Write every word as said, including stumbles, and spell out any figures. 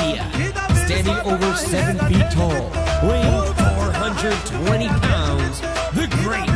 India, standing over seven feet tall, weighing four hundred twenty pounds, the great